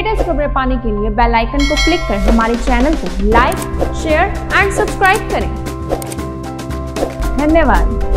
Latest खबरें पाने के लिए बेल आइकन को क्लिक कर हमारे चैनल को लाइक, शेयर एंड सब्सक्राइब करें। धन्यवाद।